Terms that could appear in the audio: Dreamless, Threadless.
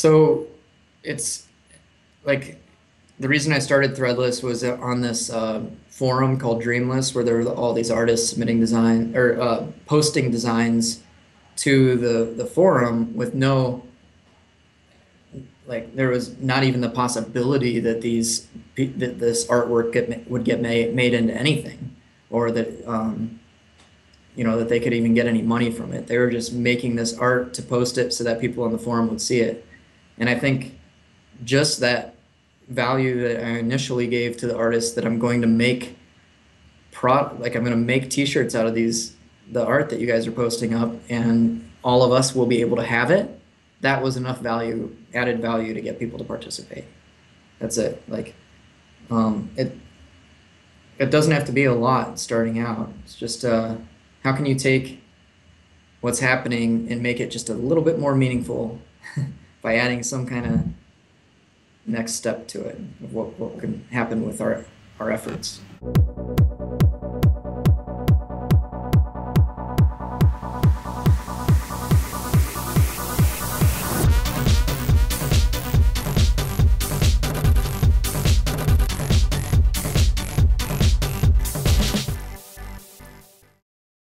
So it's like, the reason I started Threadless was on this forum called Dreamless, where there were all these artists submitting design or posting designs to the forum with no, like, there was not even the possibility that this artwork would get made into anything, or that you know, that they could even get any money from it. They were just making this art to post it so that people on the forum would see it. And I think just that value that I initially gave to the artist, that I'm going to make I'm going to make t-shirts out of the art that you guys are posting up, and all of us will be able to have it. That was enough value, added value, to get people to participate. That's it. Like, it doesn't have to be a lot starting out. It's just how can you take what's happening and make it just a little bit more meaningful by adding some kind of next step to it, of what can happen with our efforts.